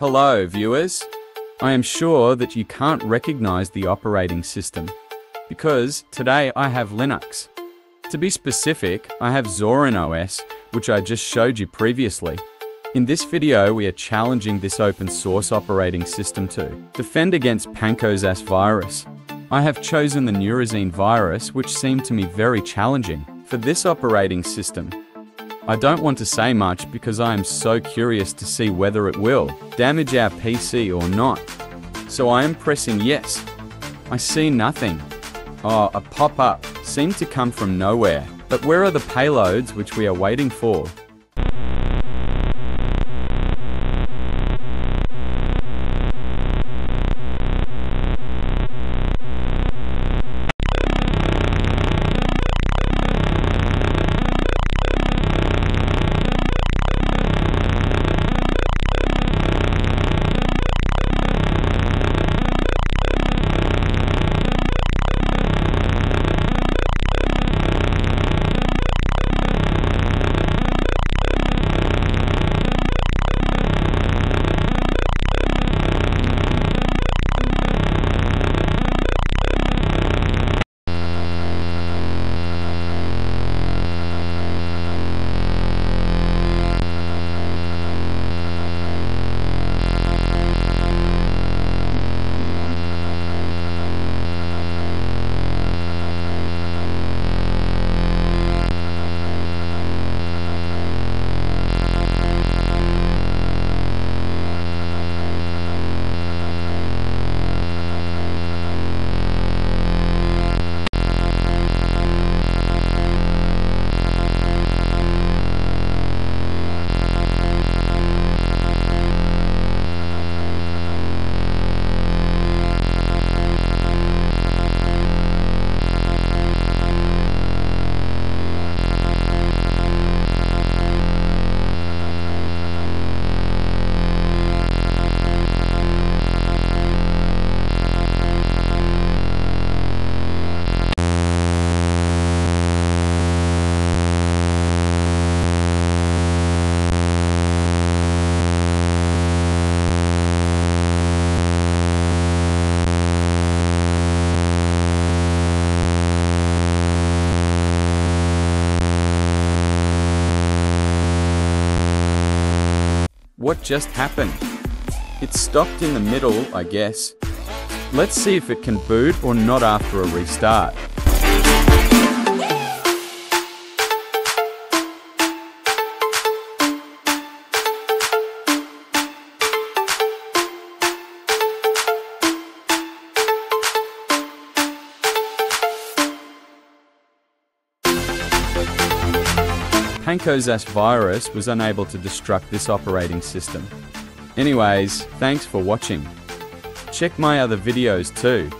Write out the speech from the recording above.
Hello viewers, I am sure that you can't recognize the operating system, because today I have Linux. To be specific, I have Zorin OS, which I just showed you previously. In this video we are challenging this open source operating system to defend against Pankoza's virus. I have chosen the Neurozine virus, which seemed to me very challenging for this operating system. I don't want to say much because I am so curious to see whether it will damage our PC or not. So I am pressing yes. I see nothing. Oh, a pop-up seemed to come from nowhere. But where are the payloads which we are waiting for? What just happened? It stopped in the middle, I guess. Let's see if it can boot or not after a restart. Pankoza's virus was unable to destruct this operating system. Anyways, thanks for watching. Check my other videos too.